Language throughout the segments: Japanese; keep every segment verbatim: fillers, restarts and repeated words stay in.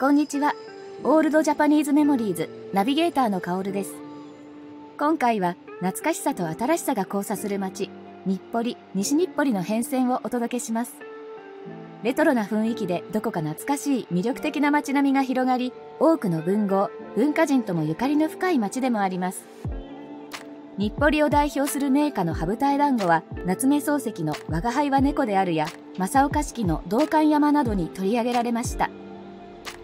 こんにちは。オールドジャパニーズメモリーズナビゲーターのカオルです。今回は懐かしさと新しさが交差する街、日暮里、西日暮里の変遷をお届けします。レトロな雰囲気でどこか懐かしい魅力的な街並みが広がり、多くの文豪、文化人ともゆかりの深い街でもあります。日暮里を代表する名家の羽二重団子は、夏目漱石の我が輩は猫であるや、正岡子規の道灌山などに取り上げられました。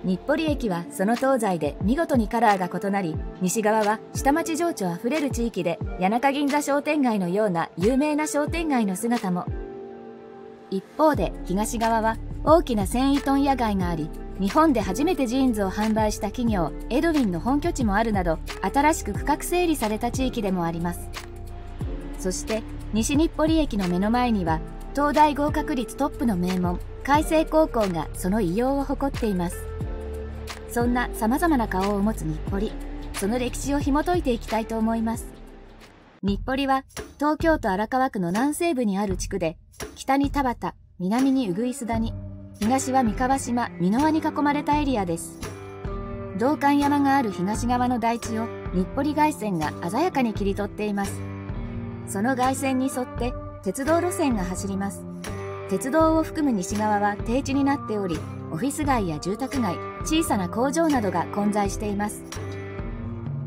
日暮里駅はその東西で見事にカラーが異なり、西側は下町情緒あふれる地域で、谷中銀座商店街のような有名な商店街の姿も。一方で東側は大きな繊維問屋街があり、日本で初めてジーンズを販売した企業エドウィンの本拠地もあるなど、新しく区画整理された地域でもあります。そして西日暮里駅の目の前には、東大合格率トップの名門開成高校がその異様を誇っています。そんな様々な顔を持つ日暮里、その歴史を紐解いていきたいと思います。日暮里は東京都荒川区の南西部にある地区で、北に田端、南に鶯谷、東は三河島、箕輪に囲まれたエリアです。道灌山がある東側の台地を日暮里外線が鮮やかに切り取っています。その外線に沿って鉄道路線が走ります。鉄道を含む西側は低地になっており、オフィス街や住宅街、小さな工場などが混在しています。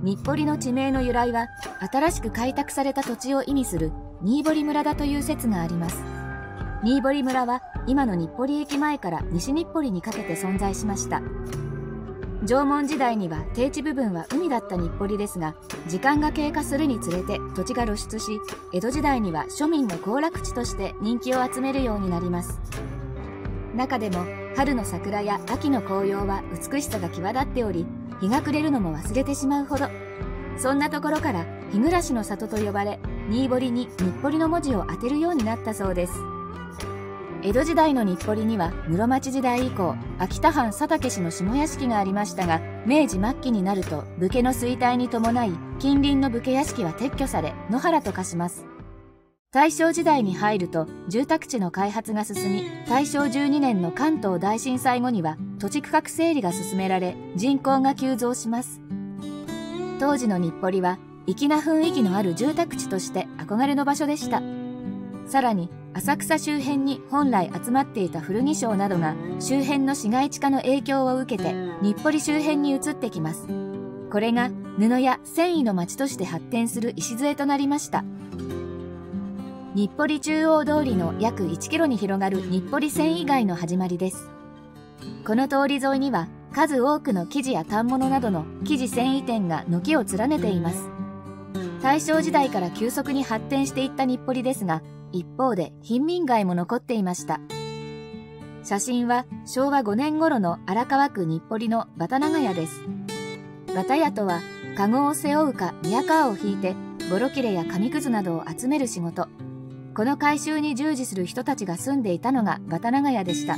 日暮里の地名の由来は、新しく開拓された土地を意味する新堀村だという説があります。新堀村は今の日暮里駅前から西日暮里にかけて存在しました。縄文時代には低地部分は海だった日暮里ですが、時間が経過するにつれて土地が露出し、江戸時代には庶民の行楽地として人気を集めるようになります。中でも春の桜や秋の紅葉は美しさが際立っており、日が暮れるのも忘れてしまうほど。そんなところから日暮らしの里と呼ばれ、新堀に日暮里の文字を当てるようになったそうです。江戸時代の日暮里には室町時代以降、秋田藩佐竹氏の下屋敷がありましたが、明治末期になると武家の衰退に伴い、近隣の武家屋敷は撤去され、野原と化します。大正時代に入ると住宅地の開発が進み、大正じゅうにねんの関東大震災後には土地区画整理が進められ、人口が急増します。当時の日暮里は粋な雰囲気のある住宅地として憧れの場所でした。さらに浅草周辺に本来集まっていた古着商などが、周辺の市街地化の影響を受けて日暮里周辺に移ってきます。これが布や繊維の町として発展する礎となりました。日暮里中央通りの約いちキロに広がる日暮里繊維街の始まりです。この通り沿いには数多くの生地や反物などの生地繊維店が軒を連ねています。大正時代から急速に発展していった日暮里ですが、一方で貧民街も残っていました。写真は昭和ごねん頃の荒川区日暮里のバタ長屋です。バタ屋とは、カゴを背負うかリヤカーを引いて、ボロ切れや紙くずなどを集める仕事。この改修に従事する人たちが住んでいたのがバタ長屋でした。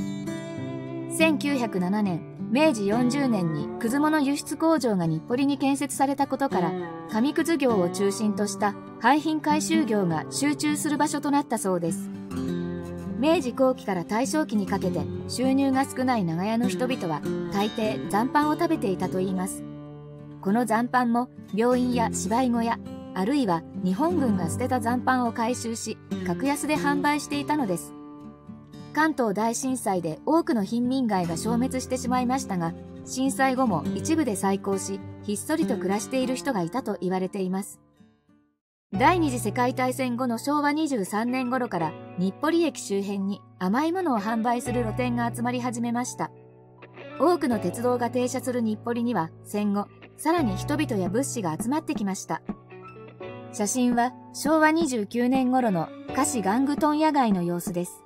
せんきゅうひゃくななねん、明治よんじゅうねんにくず物輸出工場が日暮里に建設されたことから、紙くず業を中心とした廃品回収業が集中する場所となったそうです。明治後期から大正期にかけて収入が少ない長屋の人々は、大抵残飯を食べていたといいます。この残飯も病院や芝居小屋、あるいは日本軍が捨てた残飯を回収し、格安で販売していたのです。関東大震災で多くの貧民街が消滅してしまいましたが、震災後も一部で再興し、ひっそりと暮らしている人がいたと言われています。第二次世界大戦後の昭和にじゅうさんねん頃から、日暮里駅周辺に甘いものを販売する露店が集まり始めました。多くの鉄道が停車する日暮里には、戦後、さらに人々や物資が集まってきました。写真は昭和にじゅうきゅうねん頃の菓子玩具問屋街の様子です。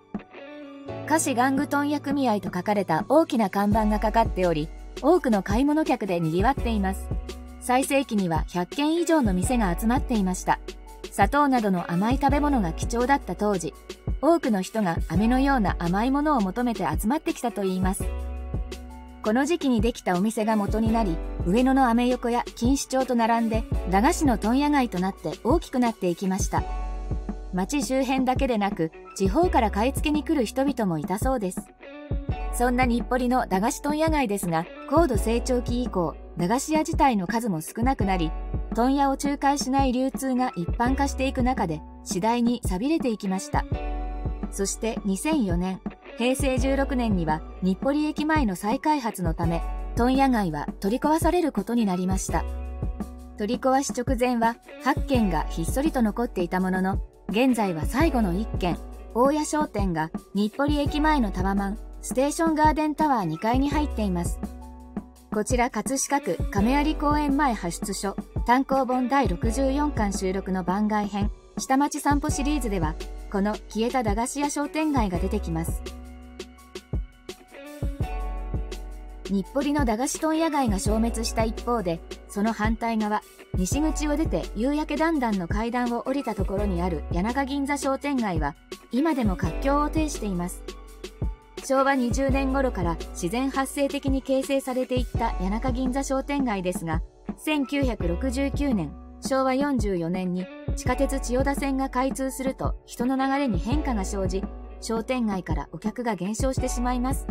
菓子玩具問屋組合と書かれた大きな看板がかかっており、多くの買い物客で賑わっています。最盛期にはひゃっけん以上の店が集まっていました。砂糖などの甘い食べ物が貴重だった当時、多くの人が飴のような甘いものを求めて集まってきたといいます。この時期にできたお店が元になり、上野のアメ横や錦糸町と並んで、駄菓子の問屋街となって大きくなっていきました。町周辺だけでなく、地方から買い付けに来る人々もいたそうです。そんな日暮里の駄菓子問屋街ですが、高度成長期以降、駄菓子屋自体の数も少なくなり、問屋を仲介しない流通が一般化していく中で、次第に寂れていきました。そしてにせんよねん、へいせいじゅうろくねんには日暮里駅前の再開発のため、問屋街は取り壊されることになりました。取り壊し直前ははっけんがひっそりと残っていたものの、現在は最後のいっけん、大谷商店が日暮里駅前のタワマン、ステーションガーデンタワーにかいに入っています。こちら葛飾区亀有公園前派出所、単行本だいろくじゅうよんかん収録の番外編、下町散歩シリーズでは、この消えた駄菓子屋商店街が出てきます。日暮里の駄菓子問屋街が消滅した一方で、その反対側、西口を出て夕焼け段々の階段を降りたところにある谷中銀座商店街は、今でも活況を呈しています。しょうわにじゅうねん頃から自然発生的に形成されていった谷中銀座商店街ですが、せんきゅうひゃくろくじゅうきゅうねん、しょうわよんじゅうよねんに地下鉄千代田線が開通すると人の流れに変化が生じ、商店街からお客が減少してしまいます。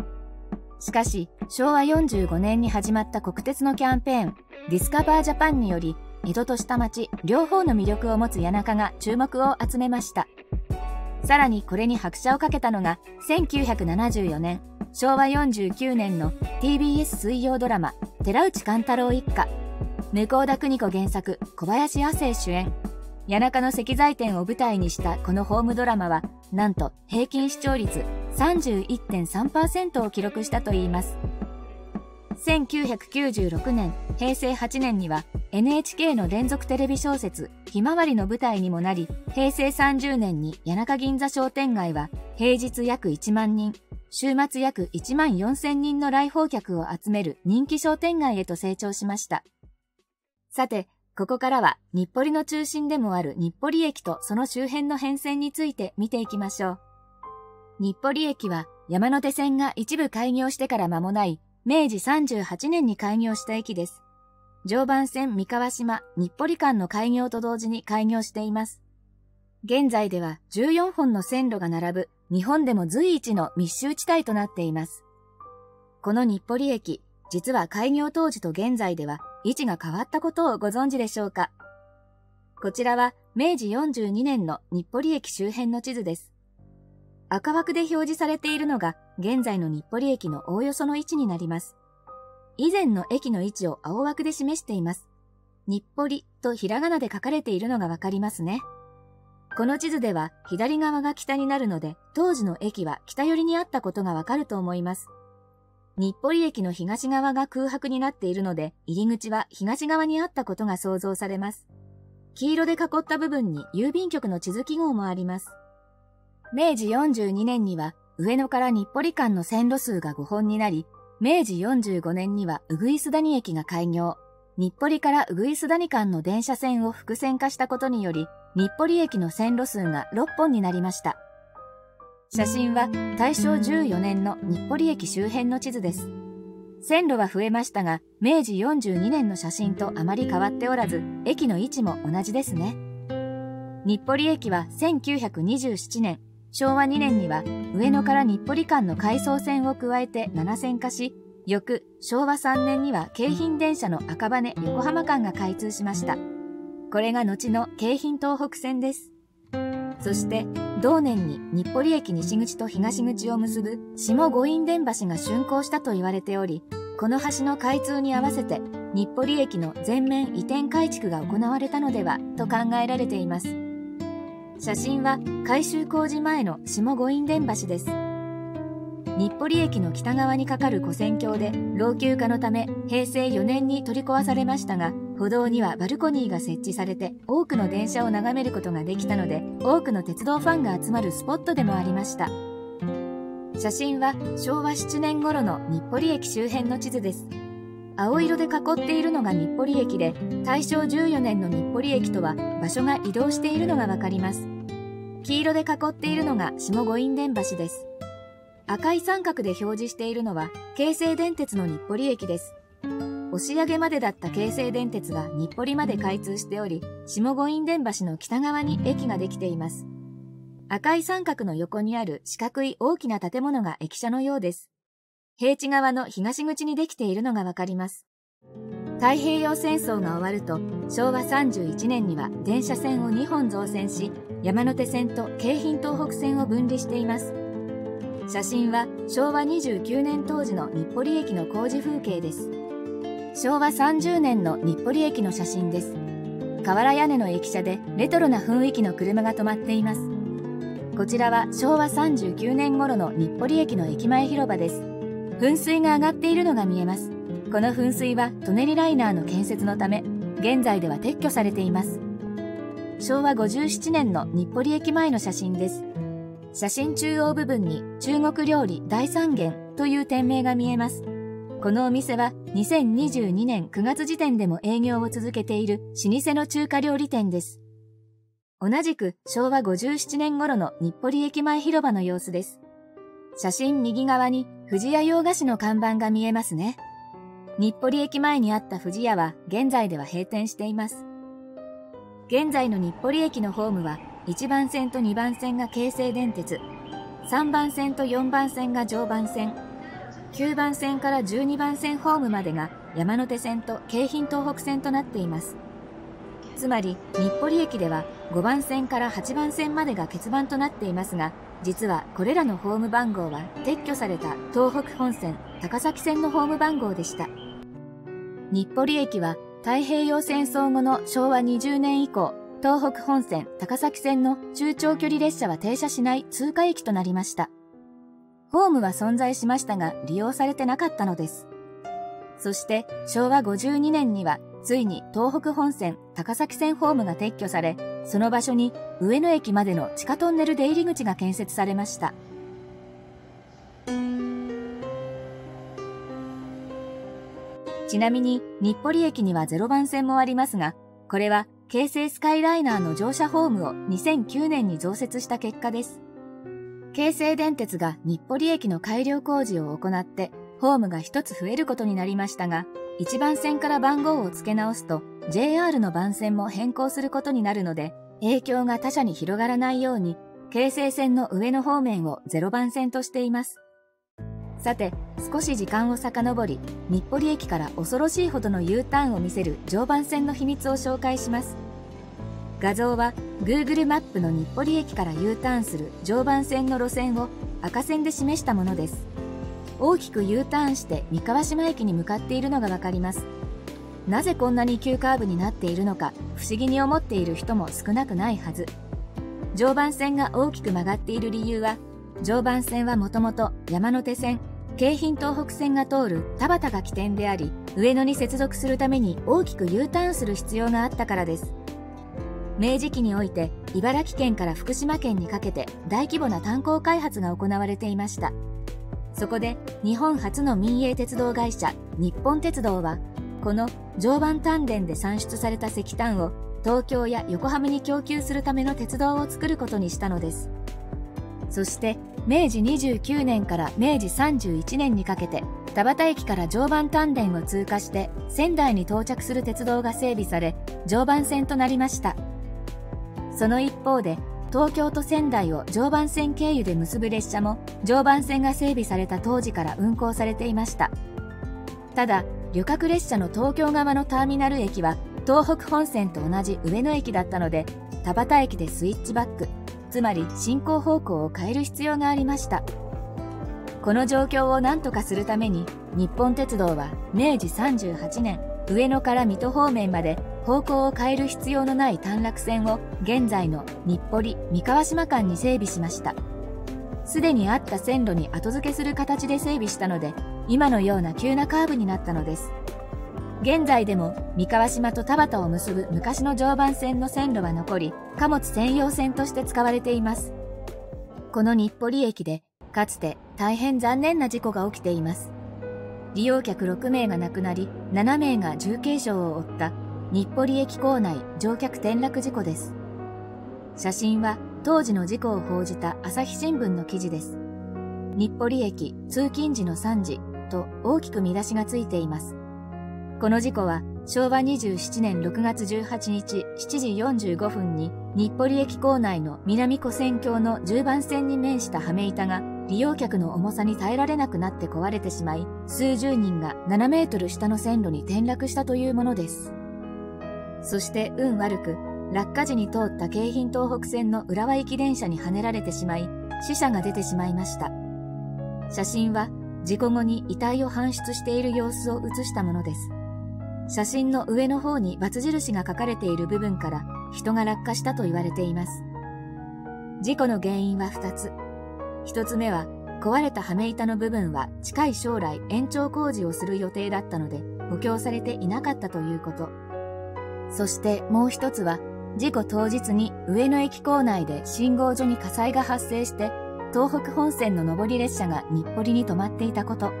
しかし、しょうわよんじゅうごねんに始まった国鉄のキャンペーン、ディスカバージャパンにより、江戸と下町、両方の魅力を持つ谷中が注目を集めました。さらにこれに拍車をかけたのが、せんきゅうひゃくななじゅうよねん、しょうわよんじゅうきゅうねんの ティービーエス 水曜ドラマ、寺内貫太郎一家。向田邦子原作、小林亜星主演。谷中の石材店を舞台にしたこのホームドラマは、なんと平均視聴率 さんじゅういってんさんパーセント を記録したといいます。せんきゅうひゃくきゅうじゅうろくねん、へいせいはちねんには エヌエイチケー の連続テレビ小説、ひまわりの舞台にもなり、へいせいさんじゅうねんに谷中銀座商店街は、平日約いちまんにん、週末約いちまんよんせんにんの来訪客を集める人気商店街へと成長しました。さて、ここからは日暮里の中心でもある日暮里駅とその周辺の変遷について見ていきましょう。日暮里駅は山手線が一部開業してから間もないめいじさんじゅうはちねんに開業した駅です。常磐線三河島日暮里間の開業と同時に開業しています。現在ではじゅうよんほんの線路が並ぶ日本でも随一の密集地帯となっています。この日暮里駅、実は開業当時と現在では位置が変わったことをご存知でしょうか。こちらはめいじよんじゅうにねんの日暮里駅周辺の地図です。赤枠で表示されているのが現在の日暮里駅のおおよその位置になります。以前の駅の位置を青枠で示しています。日暮里とひらがなで書かれているのがわかりますね。この地図では左側が北になるので、当時の駅は北寄りにあったことがわかると思います。日暮里駅の東側が空白になっているので、入り口は東側にあったことが想像されます。黄色で囲った部分に郵便局の地図記号もあります。めいじよんじゅうにねんには上野から日暮里間の線路数がごほんになり、めいじよんじゅうごねんには鶯谷駅が開業。日暮里から鶯谷間の電車線を複線化したことにより、日暮里駅の線路数がろっぽんになりました。写真はたいしょうじゅうよねんの日暮里駅周辺の地図です。線路は増えましたが、めいじよんじゅうにねんの写真とあまり変わっておらず、駅の位置も同じですね。日暮里駅はせんきゅうひゃくにじゅうななねん、しょうわにねんには上野から日暮里間の回送線を加えてななせん化し、翌しょうわさんねんには京浜電車の赤羽横浜間が開通しました。これが後の京浜東北線です。そして、同年に日暮里駅西口と東口を結ぶ下御院殿橋が竣工したと言われており、この橋の開通に合わせて日暮里駅の全面移転改築が行われたのではと考えられています。写真は改修工事前の下御院殿橋です。日暮里駅の北側に架かる跨線橋で老朽化のためへいせいよねんに取り壊されましたが、歩道にはバルコニーが設置されて多くの電車を眺めることができたので、多くの鉄道ファンが集まるスポットでもありました。写真はしょうわななねん頃の日暮里駅周辺の地図です。青色で囲っているのが日暮里駅で、たいしょうじゅうよねんの日暮里駅とは場所が移動しているのがわかります。黄色で囲っているのが下御院殿橋です。赤い三角で表示しているのは京成電鉄の日暮里駅です。押上までだった京成電鉄が日暮里まで開通しており、下御院殿橋の北側に駅ができています。赤い三角の横にある四角い大きな建物が駅舎のようです。平地側の東口にできているのがわかります。太平洋戦争が終わるとしょうわさんじゅういちねんには電車線をにほん増線し、山手線と京浜東北線を分離しています。写真はしょうわにじゅうきゅうねん当時の日暮里駅の工事風景です。しょうわさんじゅうねんの日暮里駅の写真です。瓦屋根の駅舎でレトロな雰囲気の車が止まっています。こちらはしょうわさんじゅうきゅうねん頃の日暮里駅の駅前広場です。噴水が上がっているのが見えます。この噴水は舎人ライナーの建設のため、現在では撤去されています。しょうわごじゅうななねんの日暮里駅前の写真です。写真中央部分に中国料理大三元という店名が見えます。このお店はにせんにじゅうにねんくがつ時点でも営業を続けている老舗の中華料理店です。同じくしょうわごじゅうななねん頃の日暮里駅前広場の様子です。写真右側に藤屋洋菓子の看板が見えますね。日暮里駅前にあった藤屋は現在では閉店しています。現在の日暮里駅のホームはいちばんせんとにばんせんが京成電鉄、さんばんせんとよんばんせんが常磐線、きゅうばんせんからじゅうにばんせんホームまでが山手線と京浜東北線となっています。つまり、日暮里駅ではごばんせんからはちばんせんまでが欠番となっていますが、実はこれらのホーム番号は撤去された東北本線、高崎線のホーム番号でした。日暮里駅は太平洋戦争後のしょうわにじゅうねん以降、東北本線、高崎線の中長距離列車は停車しない通過駅となりました。ホームは存在しましたが利用されてなかったのです。そしてしょうわごじゅうにねんにはついに東北本線、高崎線ホームが撤去され、その場所に上野駅までの地下トンネル出入り口が建設されました。ちなみに日暮里駅にはぜろばんせんもありますが、これは京成スカイライナーの乗車ホームをにせんきゅうねんに増設した結果です。京成電鉄が日暮里駅の改良工事を行って、ホームがひとつ増えることになりましたが、いちばんせんから番号を付け直すと、ジェイアール の番線も変更することになるので、影響が他社に広がらないように、京成線の上野方面をぜろばんせんとしています。さて、少し時間を遡り、日暮里駅から恐ろしいほどの U ターンを見せる常磐線の秘密を紹介します。画像は Google マップの日暮里駅から U ターンする常磐線の路線を赤線で示したものです。大きく U ターンして三河島駅に向かっているのがわかります。なぜこんなに急カーブになっているのか不思議に思っている人も少なくないはず。常磐線が大きく曲がっている理由は、常磐線はもともと山手線、京浜東北線が通る田端が起点であり、上野に接続するために大きく U ターンする必要があったからです。明治期において茨城県から福島県にかけて大規模な炭鉱開発が行われていました。そこで日本初の民営鉄道会社日本鉄道は、この常磐炭田で産出された石炭を東京や横浜に供給するための鉄道を作ることにしたのです。そしてめいじにじゅうきゅうねんからめいじさんじゅういちねんにかけて田端駅から常磐炭田を通過して仙台に到着する鉄道が整備され、常磐線となりました。その一方で、東京と仙台を常磐線経由で結ぶ列車も常磐線が整備された当時から運行されていました。ただ、旅客列車の東京側のターミナル駅は東北本線と同じ上野駅だったので、田端駅でスイッチバック、つまり進行方向を変える必要がありました。この状況を何とかするために、日本鉄道はめいじさんじゅうはちねん、上野から水戸方面まで方向を変える必要のない短絡線を現在の日暮里・三河島間に整備しました。すでにあった線路に後付けする形で整備したので、今のような急なカーブになったのです。現在でも三河島と田端を結ぶ昔の常磐線の線路は残り、貨物専用線として使われています。この日暮里駅でかつて大変残念な事故が起きています。利用客ろくめいが亡くなり、ななめいが重軽傷を負った日暮里駅構内乗客転落事故です。写真は当時の事故を報じた朝日新聞の記事です。日暮里駅通勤時のさんじと大きく見出しがついています。この事故はしょうわにじゅうななねんろくがつじゅうはちにちしちじよんじゅうごふんに日暮里駅構内の南跨線橋のじゅうばんせんに面した羽目板が利用客の重さに耐えられなくなって壊れてしまい、数十人がななメートル下の線路に転落したというものです。そして運悪く、落下時に通った京浜東北線の浦和行き電車にはねられてしまい、死者が出てしまいました。写真は、事故後に遺体を搬出している様子を写したものです。写真の上の方に×印が書かれている部分から、人が落下したと言われています。事故の原因はふたつ。ひとつめは、壊れた羽目板の部分は近い将来延長工事をする予定だったので、補強されていなかったということ。そしてもう一つは、事故当日に上野駅構内で信号所に火災が発生して、東北本線の上り列車が日暮里に止まっていたこと。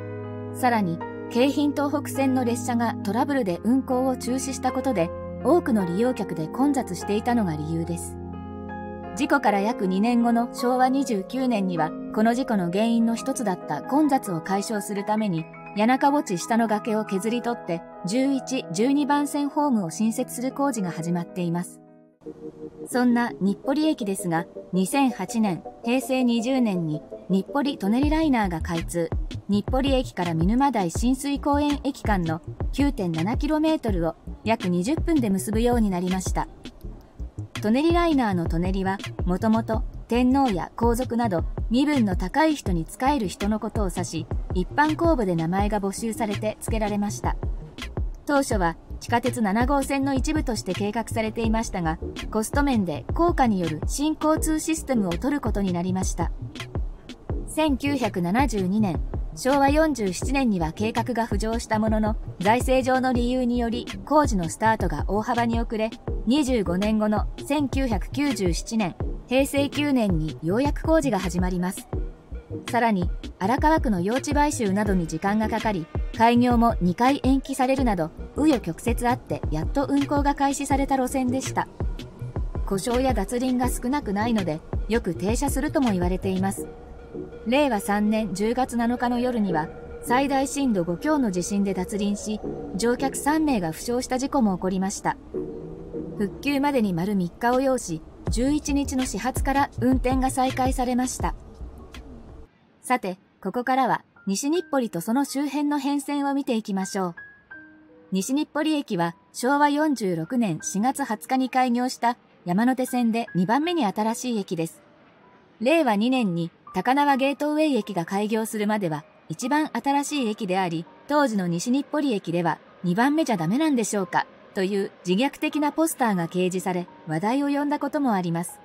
さらに、京浜東北線の列車がトラブルで運行を中止したことで、多くの利用客で混雑していたのが理由です。事故から約にねんごのしょうわにじゅうきゅうねんには、この事故の原因の一つだった混雑を解消するために、谷中墓地下の崖を削り取って、じゅういち、じゅうにばんせんホームを新設する工事が始まっています。そんな日暮里駅ですが、にせんはちねん、へいせいにじゅうねんに日暮里・舎人ライナーが開通、日暮里駅から見沼台親水公園駅間の きゅうてんななキロメートル を約にじゅっぷんで結ぶようになりました。舎人ライナーの舎人は、もともと天皇や皇族など身分の高い人に仕える人のことを指し、一般公募で名前が募集されて付けられました。当初は地下鉄ななごうせんの一部として計画されていましたが、コスト面で高架による新交通システムを取ることになりました。せんきゅうひゃくななじゅうにねん、しょうわよんじゅうななねんには計画が浮上したものの、財政上の理由により工事のスタートが大幅に遅れ、にじゅうごねんごのせんきゅうひゃくきゅうじゅうななねん、へいせいきゅうねんにようやく工事が始まります。さらに、荒川区の用地買収などに時間がかかり、開業もにかい延期されるなど、紆余曲折あってやっと運行が開始された路線でした。故障や脱輪が少なくないので、よく停車するとも言われています。れいわさんねんじゅうがつなのかの夜には、最大震度ごきょうの地震で脱輪し、乗客さんめいが負傷した事故も起こりました。復旧までに丸みっかを要し、じゅういちにちの始発から運転が再開されました。さて、ここからは西日暮里とその周辺の変遷を見ていきましょう。西日暮里駅はしょうわよんじゅうろくねんしがつはつかに開業した山手線でにばんめに新しい駅です。れいわにねんに高輪ゲートウェイ駅が開業するまでは一番新しい駅であり、当時の西日暮里駅ではにばんめじゃダメなんでしょうかという自虐的なポスターが掲示され、話題を呼んだこともあります。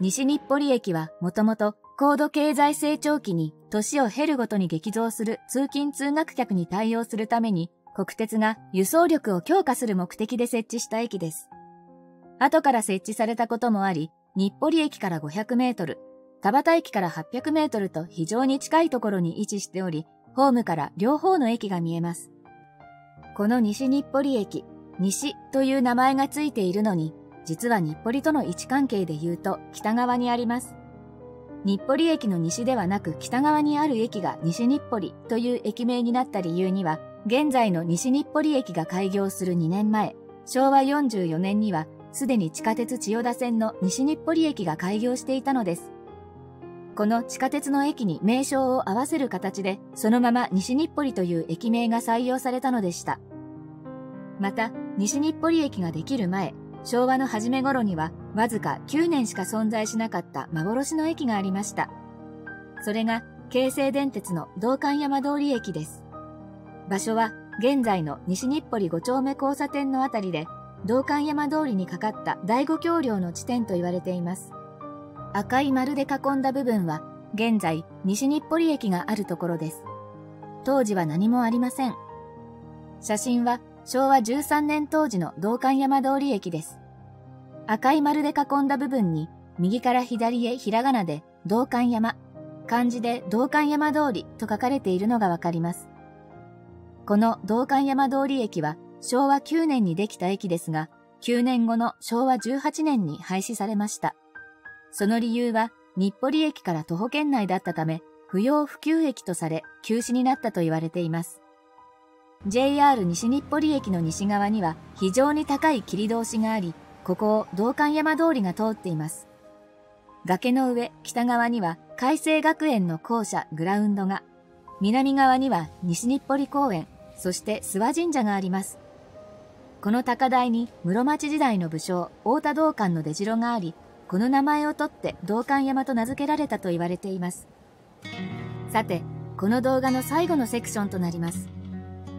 西日暮里駅はもともと高度経済成長期に年を経るごとに激増する通勤通学客に対応するために、国鉄が輸送力を強化する目的で設置した駅です。後から設置されたこともあり、日暮里駅からごひゃくメートル、田端駅からはっぴゃくメートルと非常に近いところに位置しており、ホームから両方の駅が見えます。この西日暮里駅、西という名前がついているのに、実は日暮里との位置関係で言うと北側にあります。日暮里駅の西ではなく北側にある駅が西日暮里という駅名になった理由には、現在の西日暮里駅が開業するにねんまえ、しょうわよんじゅうよねんにはすでに地下鉄千代田線の西日暮里駅が開業していたのです。この地下鉄の駅に名称を合わせる形で、そのまま西日暮里という駅名が採用されたのでした。また、西日暮里駅ができる前、昭和の初め頃には、わずかきゅうねんしか存在しなかった幻の駅がありました。それが、京成電鉄の道灌山通り駅です。場所は、現在の西日暮里ごちょうめ交差点のあたりで、道灌山通りにかかっただいごきょうりょうの地点と言われています。赤い丸で囲んだ部分は、現在、西日暮里駅があるところです。当時は何もありません。写真は、しょうわじゅうさんねん当時の道灌山通り駅です。赤い丸で囲んだ部分に、右から左へひらがなで道灌山、漢字で道灌山通りと書かれているのがわかります。この道灌山通り駅はしょうわきゅうねんにできた駅ですが、きゅうねんごのしょうわじゅうはちねんに廃止されました。その理由は、日暮里駅から徒歩圏内だったため、不要不急駅とされ、休止になったと言われています。ジェイアール 西日暮里駅の西側には非常に高い切通しがあり、ここを道灌山通りが通っています。崖の上、北側には開成学園の校舎グラウンドが、南側には西日暮里公園、そして諏訪神社があります。この高台に室町時代の武将、太田道灌の出城があり、この名前をとって道灌山と名付けられたと言われています。さて、この動画の最後のセクションとなります。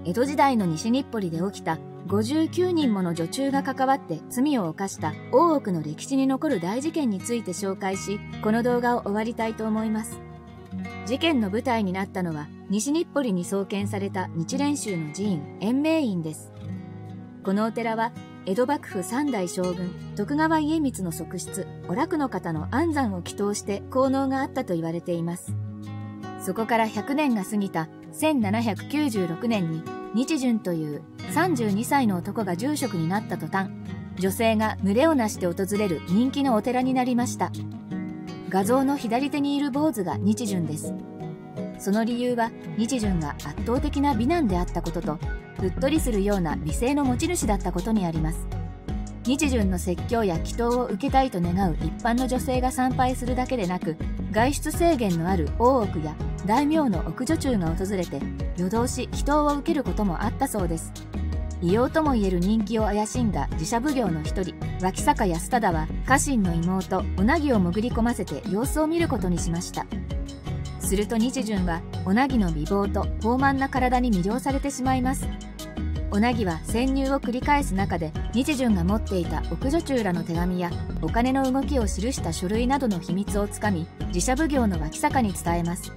江戸時代の西日暮里で起きたごじゅうきゅうにんもの女中が関わって罪を犯した大奥の歴史に残る大事件について紹介し、この動画を終わりたいと思います。事件の舞台になったのは、西日暮里に創建された日蓮宗の寺院、円明院です。このお寺は、江戸幕府三代将軍、徳川家光の側室、お楽の方の安産を祈祷して効能があったと言われています。そこからひゃくねんが過ぎたせんななひゃくきゅうじゅうろくねんに、日順というさんじゅうにさいの男が住職になった途端、女性が群れをなして訪れる人気のお寺になりました。画像の左手にいる坊主が日順です。その理由は、日順が圧倒的な美男であったことと、うっとりするような美声の持ち主だったことにあります。日順の説教や祈祷を受けたいと願う一般の女性が参拝するだけでなく、外出制限のある大奥や大名の奥女中が訪れて、夜通し祈祷を受けることもあったそうです。異様とも言える人気を怪しんだ寺社奉行の一人、脇坂安忠は、家臣の妹おなぎを潜り込ませて様子を見ることにしました。すると日順は、おなぎの美貌と豊満な体に魅了されてしまいます。おなぎは潜入を繰り返す中で、日順が持っていた奥女中らの手紙やお金の動きを記した書類などの秘密をつかみ、寺社奉行の脇坂に伝えます。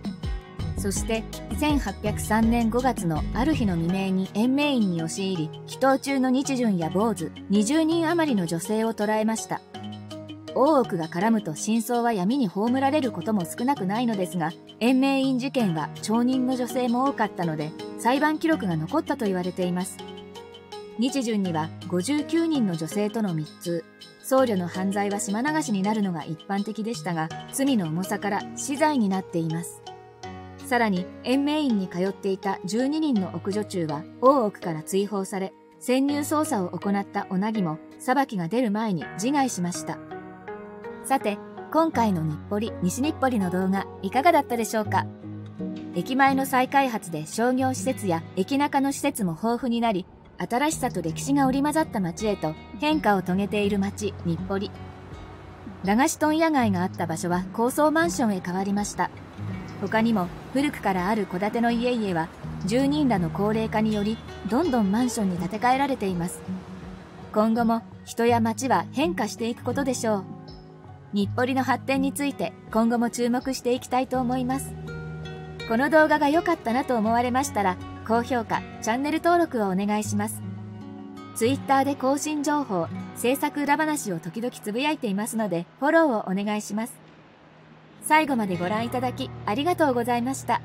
そしてせんはっぴゃくさんねんごがつのある日の未明に円明院に押し入り、祈祷中の日順や坊主にじゅうにん余りの女性を捕らえました。大奥が絡むと真相は闇に葬られることも少なくないのですが、円明院事件は町人の女性も多かったので、裁判記録が残ったと言われています。日順にはごじゅうきゅうにんの女性との密通、僧侶の犯罪は島流しになるのが一般的でしたが、罪の重さから死罪になっています。さらに、円明院に通っていたじゅうににんの奥女中は、大奥から追放され、潜入捜査を行ったおなぎも、裁きが出る前に自害しました。さて、今回の日暮里、西日暮里の動画、いかがだったでしょうか。駅前の再開発で商業施設や駅中の施設も豊富になり、新しさと歴史が織り交ざった街へと変化を遂げている街、日暮里。駄菓子問屋街があった場所は高層マンションへ変わりました。他にも古くからある戸建ての家々は、住人らの高齢化によりどんどんマンションに建て替えられています。今後も人や街は変化していくことでしょう。日暮里の発展について今後も注目していきたいと思います。この動画が良かったなと思われましたら、高評価、チャンネル登録をお願いします。Twitter で更新情報、制作裏話を時々つぶやいていますので、フォローをお願いします。最後までご覧いただきありがとうございました。